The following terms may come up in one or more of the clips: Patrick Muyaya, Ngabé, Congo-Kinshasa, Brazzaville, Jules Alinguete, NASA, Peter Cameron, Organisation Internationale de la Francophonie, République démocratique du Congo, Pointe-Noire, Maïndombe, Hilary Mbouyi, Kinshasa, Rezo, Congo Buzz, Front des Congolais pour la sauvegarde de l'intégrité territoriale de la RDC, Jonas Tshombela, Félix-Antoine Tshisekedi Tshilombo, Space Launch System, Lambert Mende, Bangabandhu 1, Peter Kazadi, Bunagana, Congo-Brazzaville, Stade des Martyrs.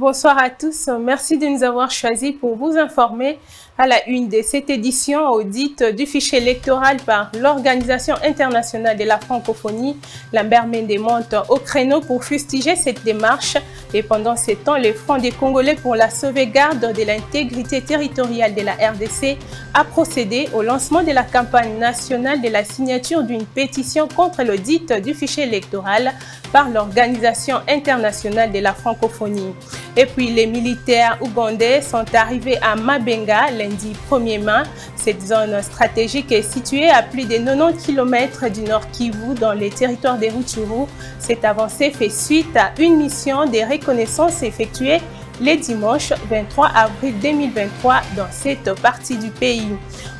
Bonsoir à tous. Merci de nous avoir choisis pour vous informer à la une de cette édition audite du fichier électoral par l'Organisation Internationale de la Francophonie. Lambert Mende monte au créneau pour fustiger cette démarche. Et pendant ce temps, le Front des Congolais pour la sauvegarde de l'intégrité territoriale de la RDC a procédé au lancement de la campagne nationale de la signature d'une pétition contre l'audit du fichier électoral par l'Organisation Internationale de la Francophonie. Et puis les militaires ougandais sont arrivés à Mabenga lundi 1er mai. Cette zone stratégique est située à plus de 90 km du nord Kivu dans les territoires des Rutshuru. Cette avancée fait suite à une mission de reconnaissance effectuée les dimanches 23 avril 2023 dans cette partie du pays.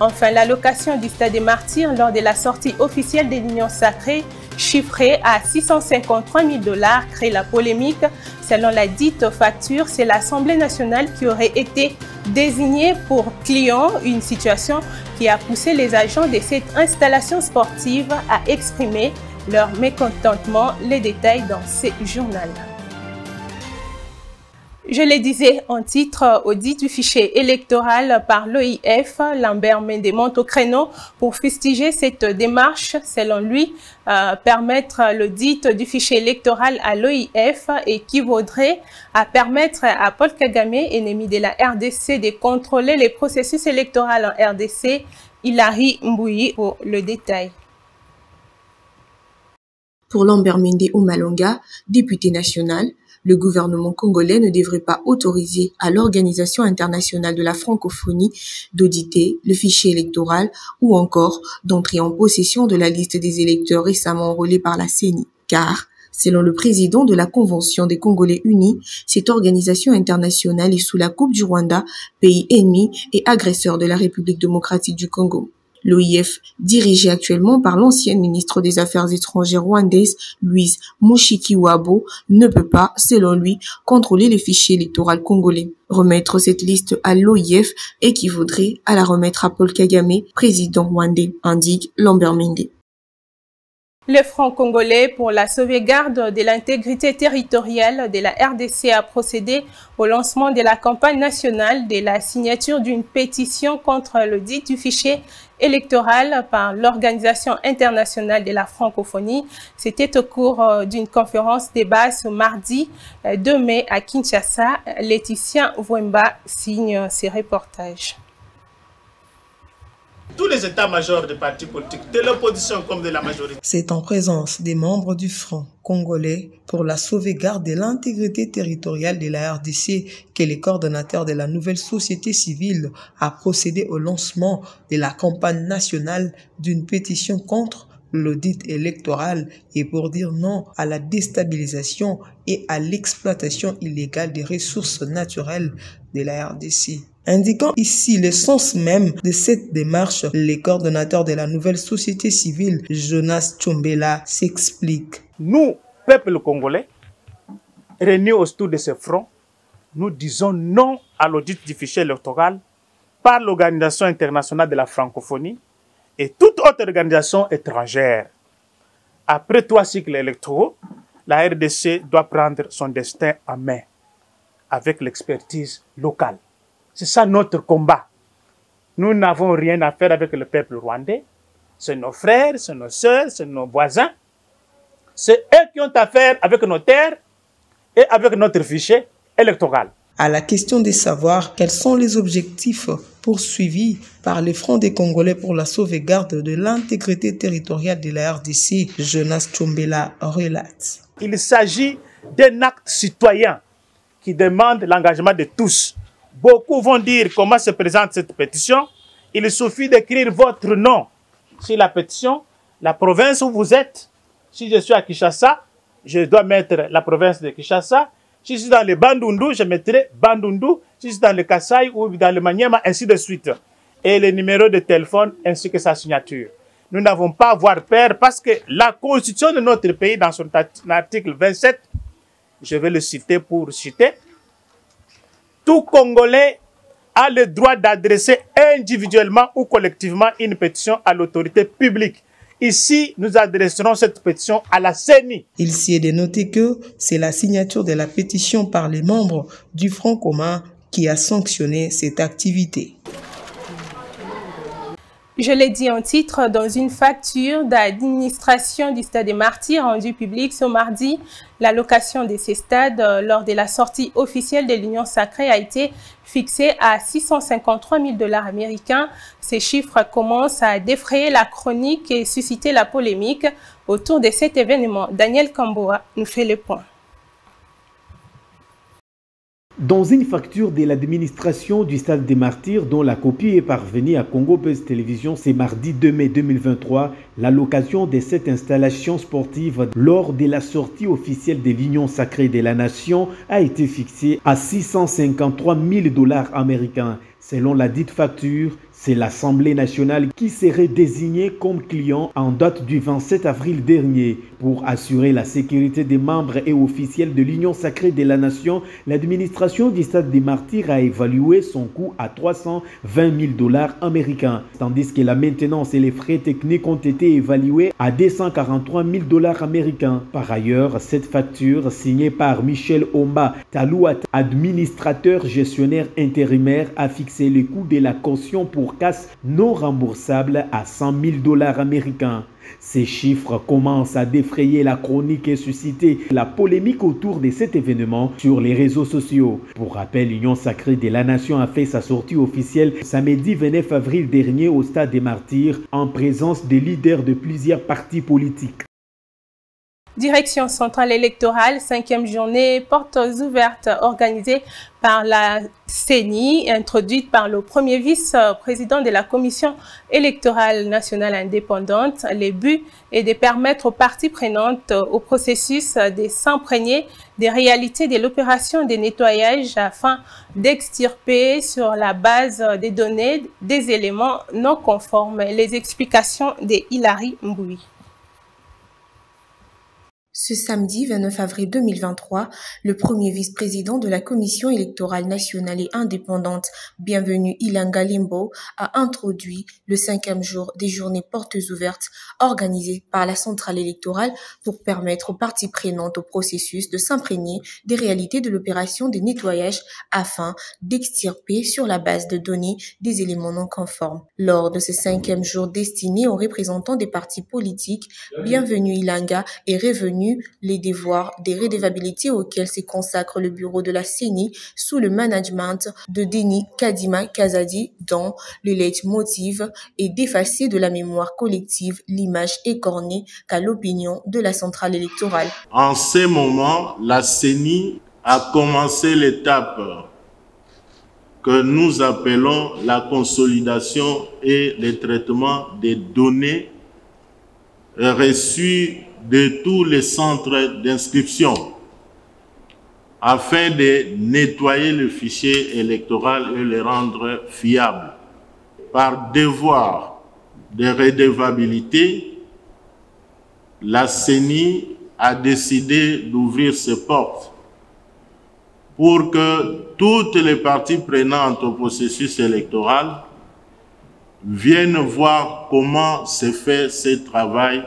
Enfin, l'allocation du Stade des Martyrs lors de la sortie officielle de l'Union Sacrée chiffrée à $653 000 crée la polémique. Selon la dite facture, c'est l'Assemblée nationale qui aurait été désignée pour client, une situation qui a poussé les agents de cette installation sportive à exprimer leur mécontentement. Les détails dans ce journal. Je le disais en titre, audit du fichier électoral par l'OIF, Lambert Mende monte au créneau pour fustiger cette démarche. Selon lui, permettre l'audit du fichier électoral à l'OIF équivaudrait à permettre à Paul Kagame, ennemi de la RDC, de contrôler les processus électoraux en RDC. Hilary Mbouyi pour le détail. Pour Lambert Mende Oumalonga, député national, le gouvernement congolais ne devrait pas autoriser à l'Organisation internationale de la francophonie d'auditer le fichier électoral ou encore d'entrer en possession de la liste des électeurs récemment enrôlés par la CENI. Car, selon le président de la Convention des Congolais unis, cette organisation internationale est sous la coupe du Rwanda, pays ennemi et agresseur de la République démocratique du Congo. L'OIF, dirigé actuellement par l'ancienne ministre des Affaires étrangères rwandaise, Louise Mushikiwabo, ne peut pas, selon lui, contrôler le fichier électoral congolais. Remettre cette liste à l'OIF équivaudrait à la remettre à Paul Kagame, président rwandais, indique Lambert Mende. Le Front congolais pour la sauvegarde de l'intégrité territoriale de la RDC a procédé au lancement de la campagne nationale de la signature d'une pétition contre l'audit du fichier électorale par l'Organisation internationale de la francophonie. C'était au cours d'une conférence débat ce mardi 2 mai à Kinshasa. Laetitia Wemba signe ses reportages. Tous les états-majors des partis politiques, de l'opposition comme de la majorité. C'est en présence des membres du Front congolais pour la sauvegarde de l'intégrité territoriale de la RDC que le coordonnateur de la nouvelle société civile a procédé au lancement de la campagne nationale d'une pétition contre l'audit électoral et pour dire non à la déstabilisation et à l'exploitation illégale des ressources naturelles de la RDC. Indiquant ici le sens même de cette démarche, le coordonnateur de la nouvelle société civile, Jonas Tshombela, s'explique. Nous, peuple congolais, réunis autour de ce front, nous disons non à l'audit du fichier électoral par l'Organisation internationale de la francophonie et toute autre organisation étrangère. Après 3 cycles électoraux, la RDC doit prendre son destin en main avec l'expertise locale. C'est ça notre combat. Nous n'avons rien à faire avec le peuple rwandais. C'est nos frères, c'est nos sœurs, c'est nos voisins. C'est eux qui ont affaire avec nos terres et avec notre fichier électoral. À la question de savoir quels sont les objectifs poursuivis par le Front des Congolais pour la sauvegarde de l'intégrité territoriale de la RDC, Jonas Tshombela relate. Il s'agit d'un acte citoyen qui demande l'engagement de tous. Beaucoup vont dire comment se présente cette pétition. Il suffit d'écrire votre nom sur la pétition, la province où vous êtes. Si je suis à Kinshasa, je dois mettre la province de Kinshasa. Si je suis dans le Bandundu, je mettrai Bandundu. Si je suis dans le Kasaï ou dans le Maniema, ainsi de suite. Et le numéro de téléphone ainsi que sa signature. Nous n'avons pas à avoir peur parce que la constitution de notre pays, dans son article 27, je vais le citer pour citer, tout Congolais a le droit d'adresser individuellement ou collectivement une pétition à l'autorité publique Ici, nous adresserons cette pétition à la CENI. Il s'y est de noter que c'est la signature de la pétition par les membres du Front commun qui a sanctionné cette activité. Je l'ai dit en titre, dans une facture d'administration du Stade des Martyrs rendue publique ce mardi, l'allocation de ces stades lors de la sortie officielle de l'Union Sacrée a été fixée à 653 000 $ américains. Ces chiffres commencent à défrayer la chronique et susciter la polémique autour de cet événement. Daniel Kamboa nous fait le point. Dans une facture de l'administration du Stade des Martyrs, dont la copie est parvenue à Congo Buzz Télévision ce mardi 2 mai 2023, l'allocation de cette installation sportive lors de la sortie officielle de l'Union Sacrée de la Nation a été fixée à 653 000 $ américains. Selon la dite facture, c'est l'Assemblée nationale qui serait désignée comme client en date du 27 avril dernier. Pour assurer la sécurité des membres et officiels de l'Union Sacrée de la Nation, l'administration du Stade des Martyrs a évalué son coût à 320 000 $ américains, tandis que la maintenance et les frais techniques ont été évalués à 243 000 $ américains. Par ailleurs, cette facture, signée par Michel Omba Talouat, administrateur gestionnaire intérimaire, a fixé le coût de la caution pour casse non remboursable à 100 000 $ américains. Ces chiffres commencent à défrayer la chronique et susciter la polémique autour de cet événement sur les réseaux sociaux. Pour rappel, l'Union Sacrée de la Nation a fait sa sortie officielle samedi 29 avril dernier au Stade des Martyrs en présence des leaders de plusieurs partis politiques. Direction centrale électorale, 5e journée, portes ouvertes organisées par la CENI, introduite par le premier vice-président de la Commission électorale nationale indépendante. Le but est de permettre aux parties prenantes au processus de s'imprégner des réalités de l'opération de nettoyage afin d'extirper sur la base des données des éléments non conformes. Les explications de Hilary Mbouyi. Ce samedi 29 avril 2023, le premier vice-président de la Commission électorale nationale et indépendante, Bienvenue Ilanga Limbo, a introduit le 5e jour des journées portes ouvertes organisées par la centrale électorale pour permettre aux parties prenantes au processus de s'imprégner des réalités de l'opération des nettoyages afin d'extirper sur la base de données des éléments non conformes. Lors de ce 5e jour destiné aux représentants des partis politiques, Bienvenue Ilanga est revenu les devoirs des redevabilités auxquels se consacre le bureau de la CENI sous le management de Denis Kadima Kazadi, dont le leitmotiv est d'effacer de la mémoire collective l'image écornée qu'a l'opinion de la centrale électorale. En ce moment, la CENI a commencé l'étape que nous appelons la consolidation et le traitement des données reçues de tous les centres d'inscription afin de nettoyer le fichier électoral et le rendre fiable. Par devoir de redevabilité, la CENI a décidé d'ouvrir ses portes pour que toutes les parties prenantes au processus électoral viennent voir comment se fait ce travail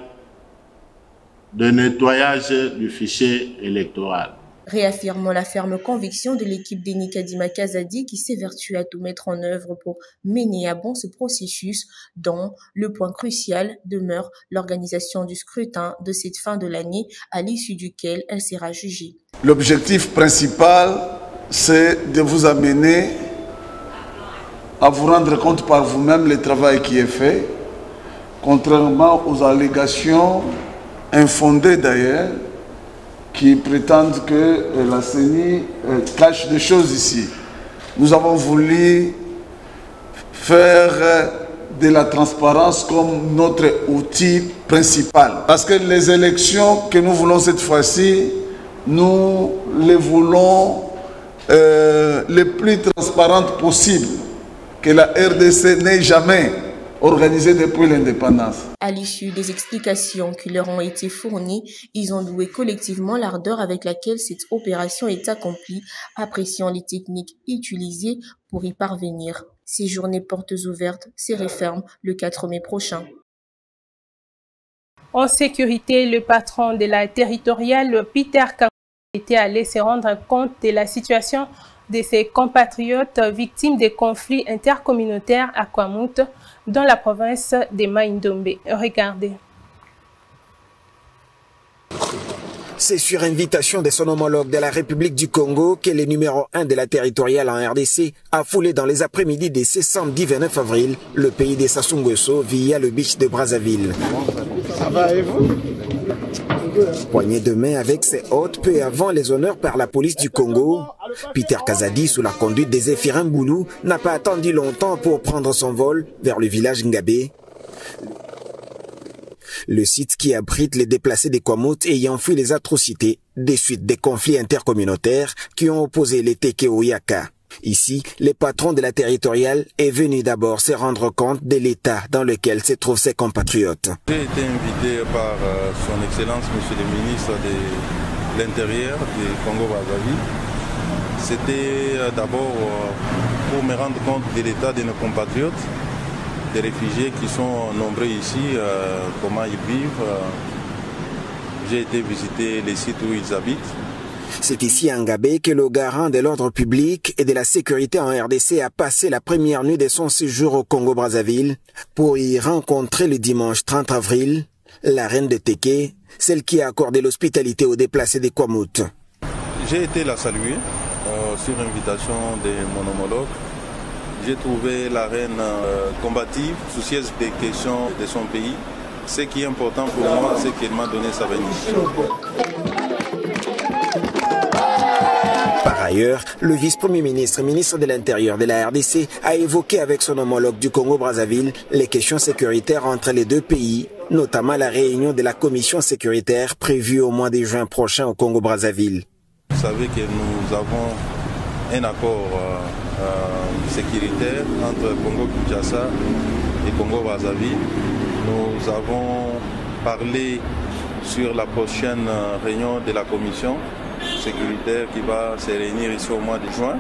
de nettoyage du fichier électoral. Réaffirmant la ferme conviction de l'équipe Denis Kadima Kazadi qui s'évertue à tout mettre en œuvre pour mener à bon ce processus dont le point crucial demeure l'organisation du scrutin de cette fin de l'année à l'issue duquel elle sera jugée. L'objectif principal, c'est de vous amener à vous rendre compte par vous-même le travail qui est fait, contrairement aux allégations infondés d'ailleurs, qui prétendent que la CENI cache des choses ici. Nous avons voulu faire de la transparence comme notre outil principal. Parce que les élections que nous voulons cette fois-ci, nous les voulons les plus transparentes possibles, que la RDC n'ait jamais organisé depuis l'indépendance. À l'issue des explications qui leur ont été fournies, ils ont loué collectivement l'ardeur avec laquelle cette opération est accomplie, appréciant les techniques utilisées pour y parvenir. Ces journées portes ouvertes se referment le 4 mai prochain. En sécurité, le patron de la territoriale, Peter Cameron, était allé se rendre compte de la situation de ses compatriotes victimes des conflits intercommunautaires à Kwamout, dans la province de Maïndombe. Regardez. C'est sur invitation de son homologue de la République du Congo que le numéro 1 de la territoriale en RDC a foulé dans les après-midi de ce samedi 29 avril le pays de Sassungesso via le beach de Brazzaville. Ça va et vous ? Poignée de main avec ses hôtes peu avant les honneurs par la police du Congo, Peter Kazadi, sous la conduite des Hilary Mbouyi, n'a pas attendu longtemps pour prendre son vol vers le village Ngabé. Le site qui abrite les déplacés des Kwamout ayant fui les atrocités des suites des conflits intercommunautaires qui ont opposé les Teke au Yaka. Ici, le patron de la territoriale est venu d'abord se rendre compte de l'état dans lequel se trouvent ses compatriotes. J'ai été invité par son Excellence, Monsieur le ministre de l'Intérieur du Congo-Brazzaville. C'était d'abord pour me rendre compte de l'état de nos compatriotes, des réfugiés qui sont nombreux ici, comment ils vivent. J'ai été visiter les sites où ils habitent. C'est ici à Ngabé que le garant de l'ordre public et de la sécurité en RDC a passé la première nuit de son séjour au Congo-Brazzaville pour y rencontrer le dimanche 30 avril la reine de Teké, celle qui a accordé l'hospitalité aux déplacés des Kwamout. J'ai été la saluer sur invitation de mon homologue. J'ai trouvé la reine combative, soucieuse des questions de son pays. Ce qui est important pour moi, c'est qu'elle m'a donné sa bénédiction. Par ailleurs, le vice-premier ministre, ministre de l'Intérieur de la RDC, a évoqué avec son homologue du Congo-Brazzaville les questions sécuritaires entre les deux pays, notamment la réunion de la commission sécuritaire prévue au mois de juin prochain au Congo-Brazzaville. Vous savez que nous avons un accord sécuritaire entre Congo-Kinshasa et Congo-Brazzaville. Nous avons parlé sur la prochaine réunion de la commission sécuritaire qui va se réunir ici au mois de juin.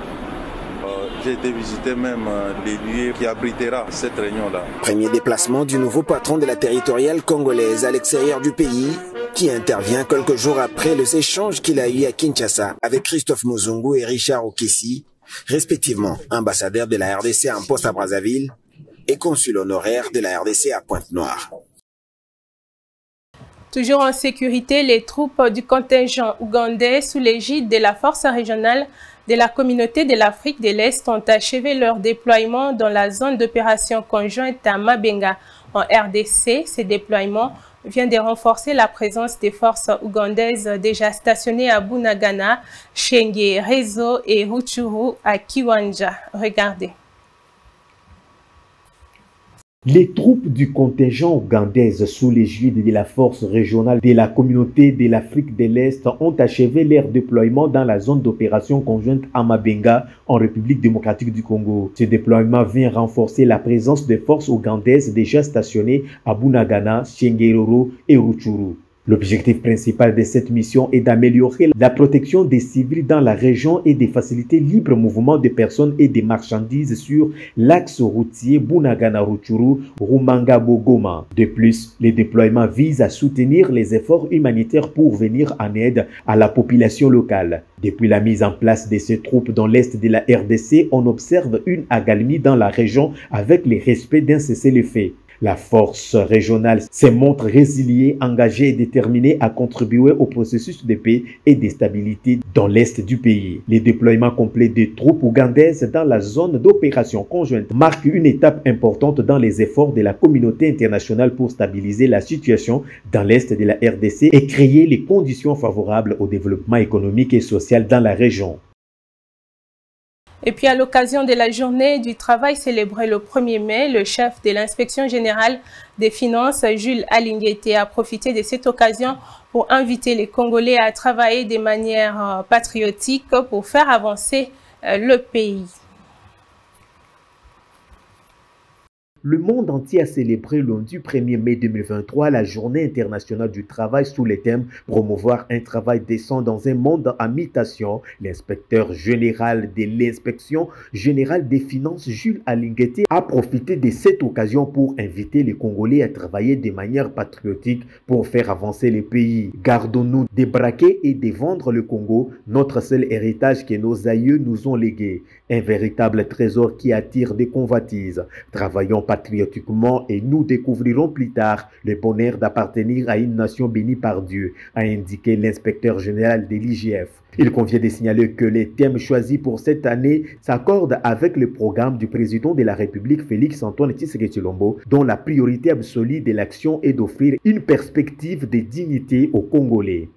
J'ai été visiter même les lieux qui abritera cette réunion-là. Premier déplacement du nouveau patron de la territoriale congolaise à l'extérieur du pays, qui intervient quelques jours après les échanges qu'il a eu à Kinshasa avec Christophe Muzungu et Richard Okessi, respectivement ambassadeur de la RDC en poste à Brazzaville et consul honoraire de la RDC à Pointe-Noire. Toujours en sécurité, les troupes du contingent ougandais sous l'égide de la force régionale de la communauté de l'Afrique de l'Est ont achevé leur déploiement dans la zone d'opération conjointe à Mabenga en RDC. Ces déploiements viennent de renforcer la présence des forces ougandaises déjà stationnées à Bunagana, Shenge, Rezo et Rutshuru à Kiwanja. Regardez. Les troupes du contingent ougandais sous l'égide de la force régionale de la communauté de l'Afrique de l'Est ont achevé leur déploiement dans la zone d'opération conjointe à Mabenga en République démocratique du Congo. Ce déploiement vient renforcer la présence des forces ougandaises déjà stationnées à Bunagana, Shengeroro et Rutshuru. L'objectif principal de cette mission est d'améliorer la protection des civils dans la région et de faciliter le libre mouvement des personnes et des marchandises sur l'axe routier Bunagana-Rutshuru-Rumanga-Bogoma. De plus, le déploiement vise à soutenir les efforts humanitaires pour venir en aide à la population locale. Depuis la mise en place de ces troupes dans l'est de la RDC, on observe une accalmie dans la région avec le respect d'un cessez-le-feu. La force régionale se montre résiliée, engagée et déterminée à contribuer au processus de paix et de stabilité dans l'est du pays. Le déploiement complet des troupes ougandaises dans la zone d'opération conjointe marque une étape importante dans les efforts de la communauté internationale pour stabiliser la situation dans l'est de la RDC et créer les conditions favorables au développement économique et social dans la région. Et puis à l'occasion de la journée du travail célébrée le 1er mai, le chef de l'inspection générale des finances, Jules Alinguete, a profité de cette occasion pour inviter les Congolais à travailler de manière patriotique pour faire avancer le pays. Le monde entier a célébré lundi 1er mai 2023 la Journée internationale du travail sous les thèmes « Promouvoir un travail décent dans un monde en mutation ». L'inspecteur général de l'inspection générale des finances, Jules Alinguete, a profité de cette occasion pour inviter les Congolais à travailler de manière patriotique pour faire avancer les pays. Gardons-nous de braquer et de vendre le Congo, notre seul héritage que nos aïeux nous ont légué. Un véritable trésor qui attire des convoitises. Travaillons patriotiquement et nous découvrirons plus tard le bonheur d'appartenir à une nation bénie par Dieu, a indiqué l'inspecteur général de l'IGF. Il convient de signaler que les thèmes choisis pour cette année s'accordent avec le programme du président de la République Félix-Antoine Tshisekedi Tshilombo, dont la priorité absolue de l'action est d'offrir une perspective de dignité aux Congolais.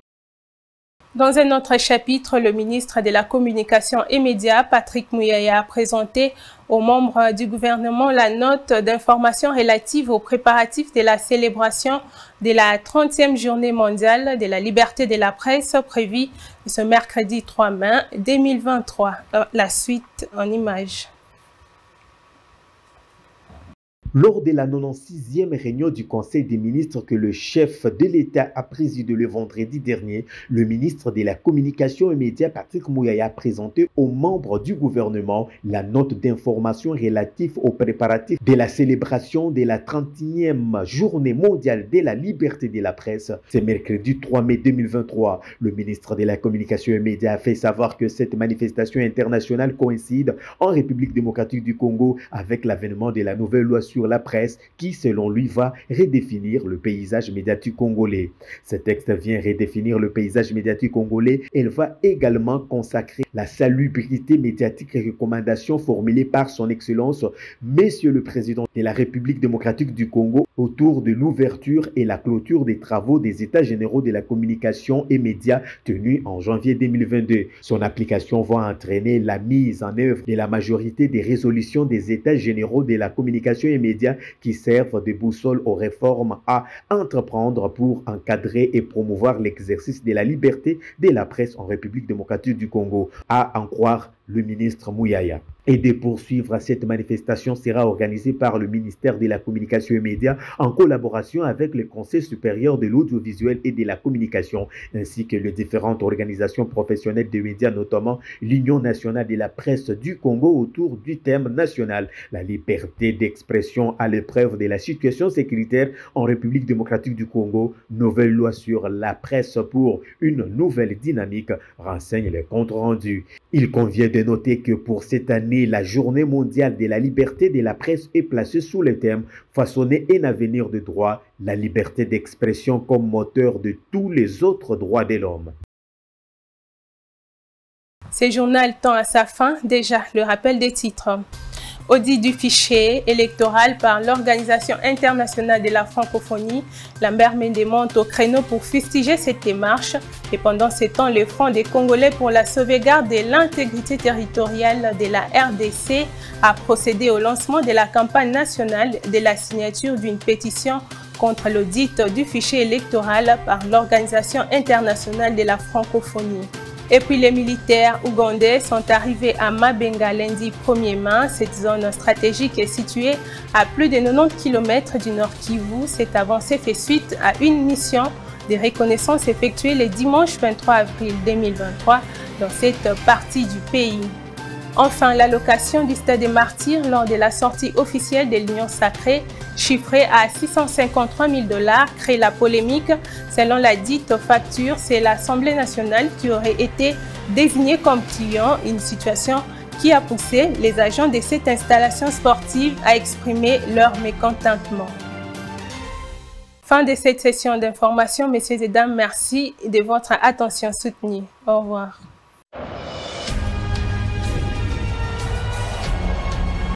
Dans un autre chapitre, le ministre de la Communication et Médias, Patrick Muyaya, a présenté aux membres du gouvernement la note d'information relative aux préparatifs de la célébration de la 30e journée mondiale de la liberté de la presse prévue ce mercredi 3 mai 2023. La suite en images. Lors de la 96e réunion du Conseil des ministres que le chef de l'État a présidé le vendredi dernier, le ministre de la Communication et Médias Patrick Muyaya a présenté aux membres du gouvernement la note d'information relative aux préparatifs de la célébration de la 31e journée mondiale de la liberté de la presse. C'est mercredi 3 mai 2023. Le ministre de la Communication et Médias a fait savoir que cette manifestation internationale coïncide en République démocratique du Congo avec l'avènement de la nouvelle loi sur la presse qui, selon lui, va redéfinir le paysage médiatique congolais. Ce texte vient redéfinir le paysage médiatique congolais. Elle va également consacrer la salubrité médiatique et recommandations formulées par son Excellence, Monsieur le Président de la République démocratique du Congo, autour de l'ouverture et la clôture des travaux des États généraux de la communication et médias tenus en janvier 2022. Son application va entraîner la mise en œuvre de la majorité des résolutions des États généraux de la communication et médias qui servent de boussole aux réformes à entreprendre pour encadrer et promouvoir l'exercice de la liberté de la presse en République démocratique du Congo, à en croire le ministre Muyaya. Et de poursuivre, cette manifestation sera organisée par le ministère de la Communication et Médias en collaboration avec le Conseil supérieur de l'audiovisuel et de la communication, ainsi que les différentes organisations professionnelles de médias, notamment l'Union nationale de la presse du Congo, autour du thème national, la liberté d'expression à l'épreuve de la situation sécuritaire en République démocratique du Congo, nouvelle loi sur la presse pour une nouvelle dynamique, renseigne le compte rendu. Il convient de noter que pour cette année, la Journée mondiale de la liberté de la presse est placée sous le thème « Façonner un avenir de droit, la liberté d'expression comme moteur de tous les autres droits de l'homme ». Ce journal tend à sa fin, déjà le rappel des titres. Audit du fichier électoral par l'Organisation internationale de la francophonie, Lambert Mende monte au créneau pour fustiger cette démarche. Et pendant ce temps, le Front des Congolais pour la sauvegarde de l'intégrité territoriale de la RDC a procédé au lancement de la campagne nationale de la signature d'une pétition contre l'audit du fichier électoral par l'Organisation internationale de la francophonie. Et puis les militaires ougandais sont arrivés à Mabenga lundi 1er mai. Cette zone stratégique est située à plus de 90 km du nord Kivu. Cette avancée fait suite à une mission de reconnaissance effectuée le dimanche 23 avril 2023 dans cette partie du pays. Enfin, l'allocation du Stade des Martyrs lors de la sortie officielle de l'Union Sacrée, chiffrée à 653 000 $, crée la polémique. Selon la dite facture, c'est l'Assemblée nationale qui aurait été désignée comme client, une situation qui a poussé les agents de cette installation sportive à exprimer leur mécontentement. Fin de cette session d'information, messieurs et dames, merci de votre attention soutenue. Au revoir.